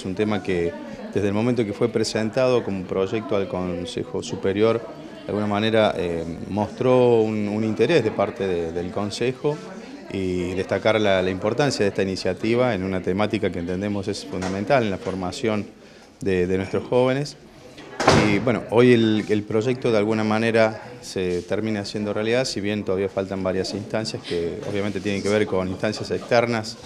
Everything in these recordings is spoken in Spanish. Es un tema que desde el momento que fue presentado como proyecto al Consejo Superior, de alguna manera mostró un interés de parte del Consejo y destacar la importancia de esta iniciativa en una temática que entendemos es fundamental en la formación de nuestros jóvenes. Y bueno, hoy el proyecto de alguna manera se termina haciendo realidad, si bien todavía faltan varias instancias que obviamente tienen que ver con instancias externas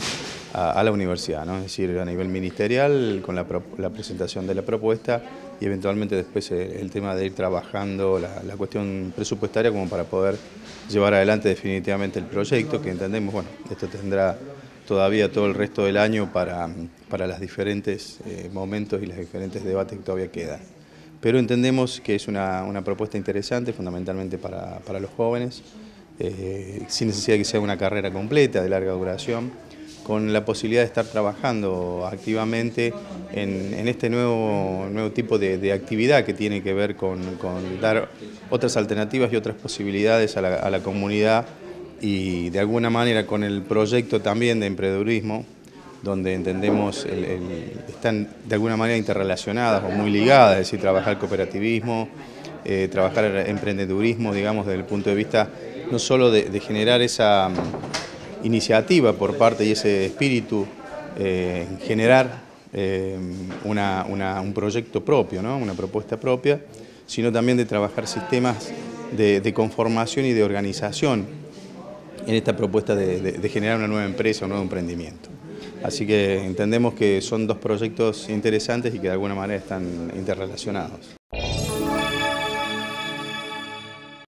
a la universidad, ¿no? Es decir, a nivel ministerial, con la presentación de la propuesta y eventualmente después el tema de ir trabajando la cuestión presupuestaria como para poder llevar adelante definitivamente el proyecto, que entendemos, bueno, esto tendrá todavía todo el resto del año para los diferentes momentos y los diferentes debates que todavía quedan. Pero entendemos que es una propuesta interesante, fundamentalmente para los jóvenes, sin necesidad de que sea una carrera completa, de larga duración, con la posibilidad de estar trabajando activamente en este nuevo tipo de actividad que tiene que ver con dar otras alternativas y otras posibilidades a la comunidad, y de alguna manera con el proyecto también de emprendedurismo, donde entendemos están de alguna manera interrelacionadas o muy ligadas, es decir, trabajar cooperativismo, trabajar emprendedurismo, digamos, desde el punto de vista no solo de generar esa iniciativa por parte y ese espíritu, generar un proyecto propio, ¿no? Una propuesta propia, sino también de trabajar sistemas de conformación y de organización en esta propuesta de generar una nueva empresa, un nuevo emprendimiento. Así que entendemos que son dos proyectos interesantes y que de alguna manera están interrelacionados.